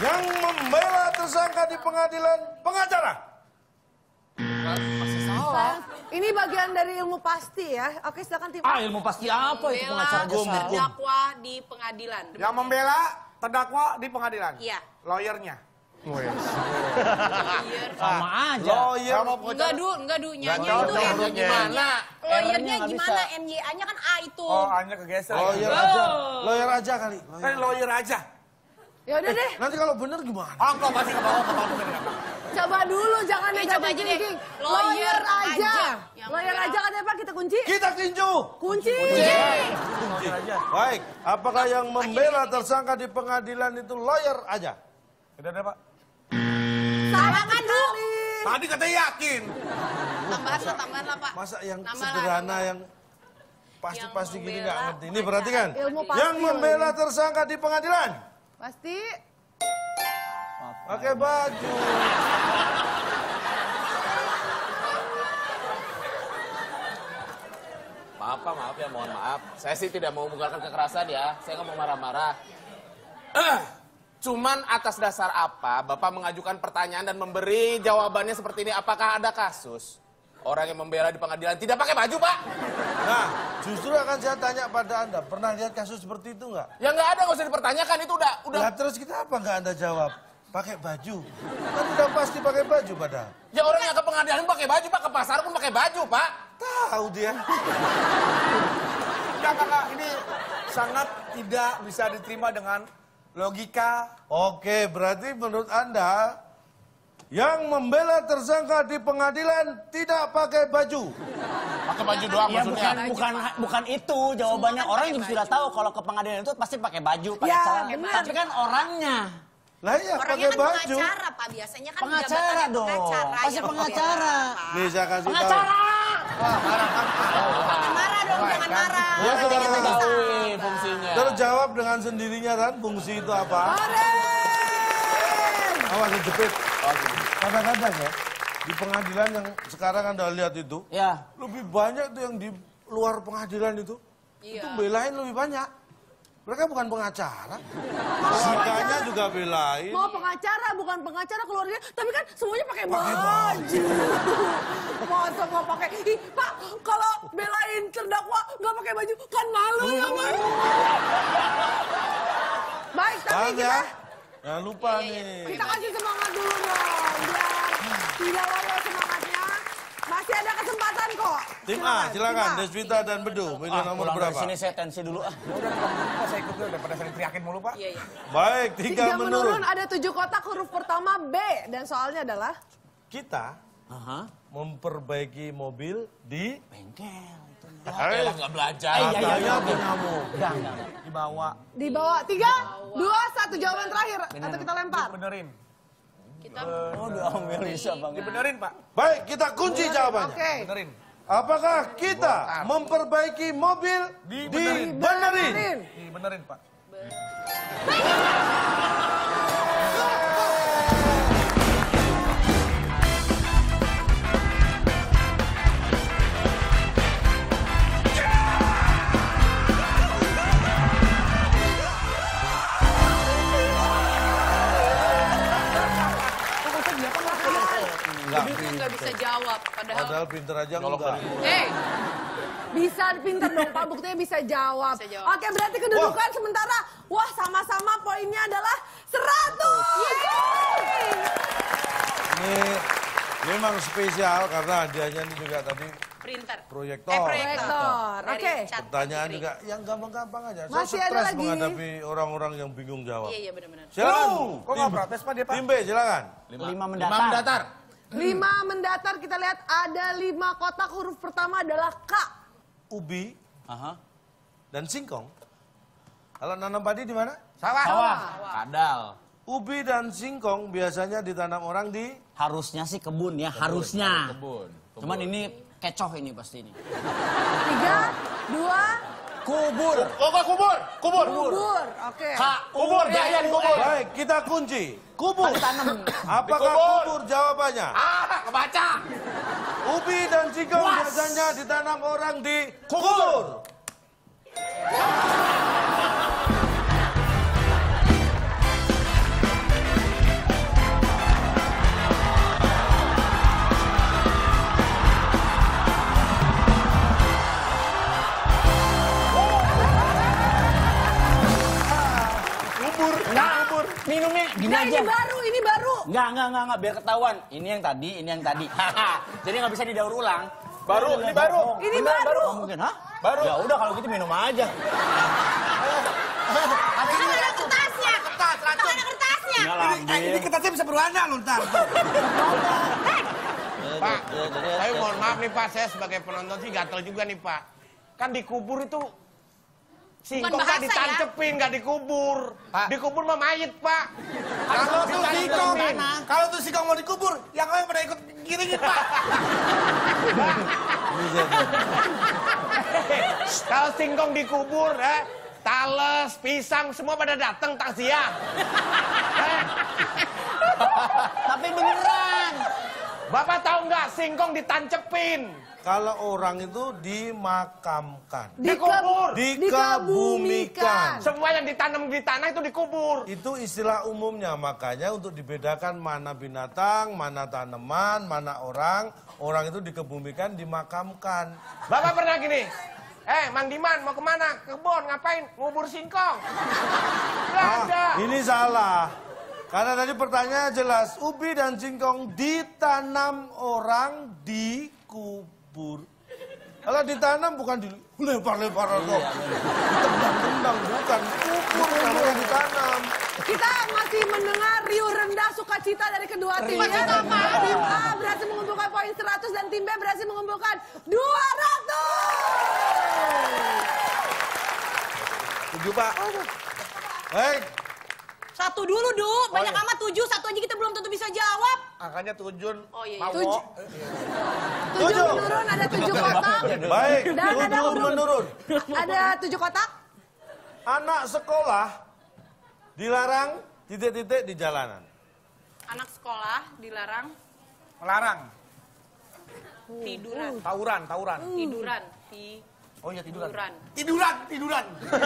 Yang membela tersangka di pengadilan, pengacara. Masih salah. Ini bagian dari ilmu pasti ya. Oke, silakan tim. Ah, ilmu pasti apa itu pengacara? Terdakwa di pengadilan. Yang membela terdakwa di pengadilan. Iya. Lawyernya. Sama aja. Enggak, nyanyi itu N-nya gimana? Lawyernya gimana? N-Y-A-nya kan A itu. Oh, A-nya kegeser. Lawyer aja kali. Kan lawyer aja. Ya udah deh. Nanti kalau bener gimana? Oh, kalau masih ke bawah. Coba dulu, jangan negatif thinking. Lawyer aja. Lawyer aja katanya Pak, kita kunci. Kita tinju. Kunci. Baik, apakah yang membela tersangka di pengadilan itu lawyer aja? Tidak ada, Pak. Salah kan, Bu? Tadi katanya yakin. Tambahan lah, Pak. Masa yang sederhana yang pasti-pasti gini nggak ngerti. Ini perhatikan. Yang membela tersangka di pengadilan. Pasti. Pakai baju. Maaf ya, mohon maaf. Saya sih tidak mau menggunakan kekerasan ya. Saya nggak mau marah-marah. Cuman atas dasar apa Bapak mengajukan pertanyaan dan memberi jawabannya seperti ini? Apakah ada kasus orang yang membela di pengadilan tidak pakai baju, Pak? Nah, justru akan saya tanya pada Anda, pernah lihat kasus seperti itu nggak? Ya nggak ada, nggak usah dipertanyakan, itu udah. Nah, terus kita apa nggak Anda jawab? Pakai baju. Kan udah pasti pakai baju, padahal. Ya orang yang ke pengadilan pakai baju, Pak, ke pasar pun pakai baju, Pak. Tahu dia. Kakak, ini sangat tidak bisa diterima dengan logika. Oke, berarti menurut Anda yang membela tersangka di pengadilan tidak pakai baju. Pakai baju doang ya, maksudnya. Bukan itu jawabannya. Orang juga sudah tahu kalau ke pengadilan itu pasti pakai baju, pakai celana. Tapi kan orangnya. Lah iya, pakai baju. Orangnya pengacara, Pak, biasanya kan pengacara dong. Pasti pengacara. Nih, saya kasih tahu. Pengacara. Wah, marah dong, jangan marah. Ya, sudah ketahui fungsinya. Terjawab dengan sendirinya kan fungsi itu apa? Awas jepit. Kadang-kadang ya, di pengadilan yang sekarang Anda lihat itu, ya, lebih banyak tuh yang di luar pengadilan itu, iya, itu belain lebih banyak. Mereka bukan pengacara, sikanya juga belain. Mau pengacara, bukan pengacara keluarnya, tapi kan semuanya pakai baju. Masa nggak pakai? Ih, Pak, kalau belain terdakwa nggak pakai baju kan malu ya, Pak. Baik, tapi kita. Jangan lupa nih. Kita kasih semangat dulu dong. Tidak lama semangatnya. Masih ada kesempatan kok. Tim A, silakan. Deswita dan Bedu. Pilih nomor berapa? Di sini saya tensi dulu. Udah, Pak, saya ikut dulu daripada saya diteriakin mulu, Pak. Baik, 3 menurun. Ada 7 kotak, huruf pertama B. Dan soalnya adalah? Kita memperbaiki mobil di bengkel. Ayo nggak belajar. Iya punya mobil. Dibawa. 3, 2, 1 jawaban terakhir. Atau kita lempar. Benerin. Dibenerin, Pak. Baik, kita kunci jawabannya. Oke. Benerin. Apakah kita memperbaiki mobil dibenerin? Dibenerin, Pak. Nggak bisa jawab, padahal pinter aja enggak. Bisa pinter dong, Pak, buktinya bisa jawab. Oke, berarti kedudukan sementara. Wah, sama-sama poinnya adalah 100. Ini memang spesial karena hadiahnya ini juga tadi proyektor. Oke. Pertanyaan juga yang gampang-gampang aja. Saya stres menghadapi orang-orang yang bingung jawab. Iya, benar-benar. Silakan. Kok nggak protes, Pak, dia, Pak? Tim B, silakan. 5 mendatar. 5 mendatar, kita lihat ada 5 kotak, huruf pertama adalah K. Ubi dan singkong. Kalau nanam padi di mana? Sawah. Kadal. Ubi dan singkong biasanya ditanam orang di... Harusnya sih kebun ya, harusnya. Kebun. Cuman ini kecoh ini pasti ini. 3, 2... Kubur. Oke. Kubur. Jayan kubur. Baik, kita kunci. Kubur. Apakah kubur jawabannya? Kebaca. Ubi dan singkong biasanya ditanam orang di kubur. Enggak, kabur. Minumnya gini aja. Ini baru, ini baru. Enggak, biar ketahuan. Ini yang tadi. Jadi nggak bisa didaur ulang. Ini baru. Oh, mungkin, hah? Baru. Ya udah kalau gitu minum aja. Akhirnya ada kertasnya. Kertas, racun. Ada kertasnya. Ini kertasnya bisa berwarna loh ntar. Pak, saya mohon maaf nih Pak, saya sebagai penonton sih gatel juga nih Pak. Kan dikubur itu singkong kan ditancepin, nggak dikubur. Pak. Dikubur mah mayit Pak. Kalau tuh singkong mau dikubur, yang lain pada ikut giringin Pak. Kalau singkong dikubur, tales, pisang, semua pada datang takziah. Tapi beneran. Bapak tahu nggak singkong ditancepin? Kalau orang itu dimakamkan. Dikubur. Dikabumikan. Semua yang ditanam di tanah itu dikubur. Itu istilah umumnya. Makanya untuk dibedakan mana binatang, mana tanaman, mana orang. Orang itu dikebumikan, dimakamkan. Bapak pernah gini? Mang Diman mau kemana? Kebon, ngapain? Ngubur singkong. Ini salah. Karena tadi pertanyaan jelas. Ubi dan singkong ditanam orang, dikubur. Kalau ditanam bukan dilebar-lebar kok. Ditendang-tendang bukan. Kubur namanya ditanam. Kita masih mendengar riuh rendah sukacita dari kedua tim. Tim A berhasil mengumpulkan poin 100 dan tim B berhasil mengumpulkan 200. Tujuh Pak. Baik. Satu dulu, Du. Banyak amat 7. Satu aja kita belum tentu bisa jawab. Angkanya 7. Oh iya. 7 menurun, ada 7 kotak. Baik, dan 7 menurun. Ada 7 kotak. Anak sekolah dilarang titik-titik di jalanan. Anak sekolah dilarang. Melarang. Tiduran. Tawuran. Tiduran. Oh iya tiduran.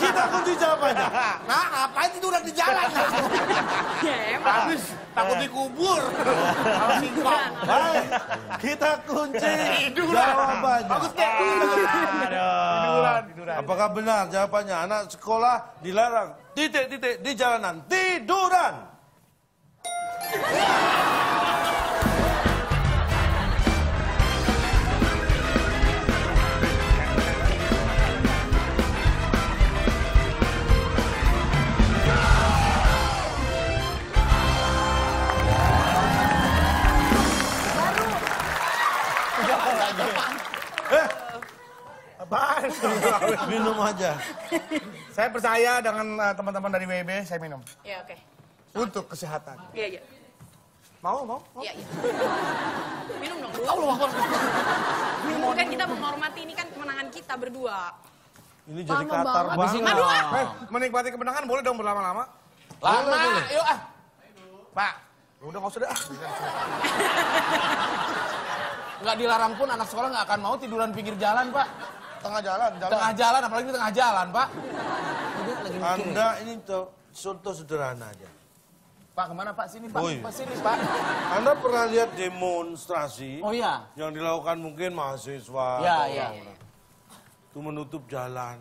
Kita kunci jawabannya. Nah, ngapain tiduran di jalan? Habis takut dikubur. Tiduran. Kita kunci jawabannya. Bagus deh. Tiduran. Apakah benar jawabannya? Anak sekolah dilarang titik-titik di jalanan tiduran. Minum aja. Saya percaya dengan teman-teman dari WB, saya minum. Iya, oke. Untuk kesehatan. Iya. Mau? Iya. Minum dong. Allah, minum kan kita menghormati ini kan kemenangan kita berdua. Ini jadi katar banget. Aduh, menikmati kemenangan boleh dong berlama-lama? Lama, yuk ah. Pak, udah enggak usah deh ah. Enggak dilarang pun anak sekolah enggak akan mau tiduran pinggir jalan, Pak. Tengah jalan, apalagi di tengah jalan, Pak. Anda ini contoh sederhana aja. Pak, kemana Pak? Sini, Pak. Pas sini, Pak. Anda pernah lihat demonstrasi yang dilakukan mungkin mahasiswa orang-orang. Itu menutup jalan.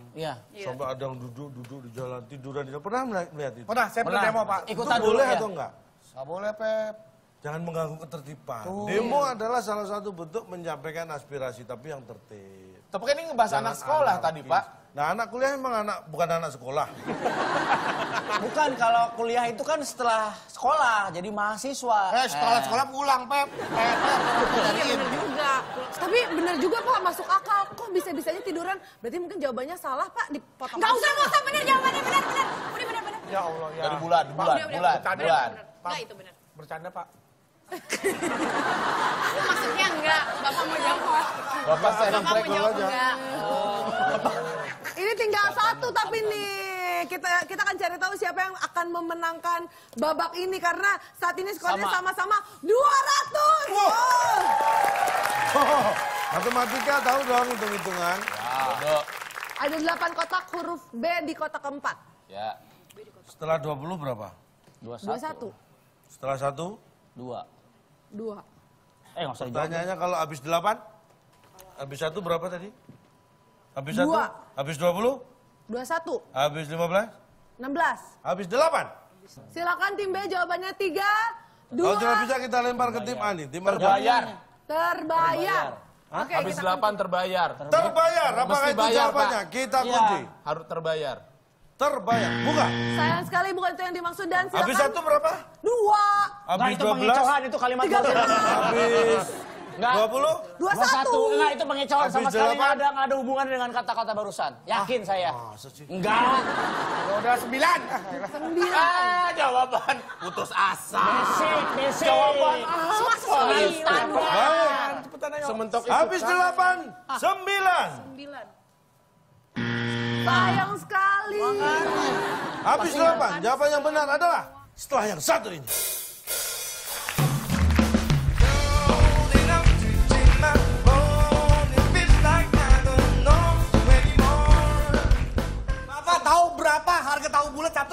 Sampai ada yang duduk di jalan, tiduran di jalan. Pernah melihat itu? Pernah, saya pernah demo, Pak. Itu boleh atau enggak? Nggak boleh, Pep. Jangan mengganggu ketertiban. Demo adalah salah satu bentuk menyampaikan aspirasi, tapi yang tertib. Tapi kan ini ngebahas anak sekolah tadi, Pak. Nah, anak kuliah emang bukan anak sekolah. Bukan, kalau kuliah itu kan setelah sekolah, jadi mahasiswa. Sekolah pulang, Pep. Bener juga. Tapi bener juga, Pak, masuk akal. Kok bisa-bisanya tiduran? Berarti mungkin jawabannya salah, Pak. Dipotong. Nggak usah, bener jawabannya, bener. Bener. Ya Allah, ya. Dari bulan. Nggak, itu bener. Bercanda, Pak. Maksudnya enggak, Bapak mau jawab. Bapak mau jawab enggak. Ini tinggal satu tapi nih kita akan cari tahu siapa yang akan memenangkan babak ini karena saat ini skornya sama-sama 200. Matematika tahu dong hitung-hitungan. Ada 8 kotak huruf B di kotak keempat. Ya. Setelah 20 berapa? 21. Setelah 1? 2. Nggak usah dijawab. Pertanyaannya kalau habis 8? Habis 1 berapa tadi? Habis 1? Habis 20? 21. Habis 15? 16. Habis 8? Silakan tim B jawabannya 3, 2. Kalau tidak bisa kita lempar ke tim A nih. Tim terbayar. Terbayar. Oke, habis 8 terbayar. Terbayar. Apakah itu jawabannya? Kita kunci. Harus terbayar. Terbayar. Bukan. Sayang sekali bukan itu yang dimaksud dan silakan. Habis 1 berapa? 2. Habis 12. Itu pengecohan itu kalimat baru. Habis 20? 21. Enggak, itu pengecohan sama sekali enggak ada hubungannya dengan kata-kata barusan. Yakin saya. Enggak. Udah 9. 9. Ah, jawaban putus asa. Basic. Jawaban apa? Standar. Cepetan ayo. Sementok itu. Habis 8, 9. Sayang sekali. Habis 8. Jawaban yang benar adalah setelah yang satu ini. Harga tahu bulat 1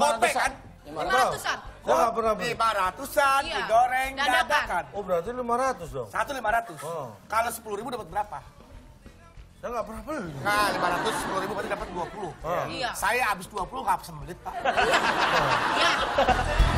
500-an. 500-an. Kok enggak pernah beli? 500-an digoreng dadakan. Oh, berarti 500 dong. 1 500. Oh. Kalau 10.000 dapat berapa? Saya enggak pernah beli. Nah, 500 10.000 berarti dapat 20. Iya. Saya habis 20 enggak semenit, Pak. Iya.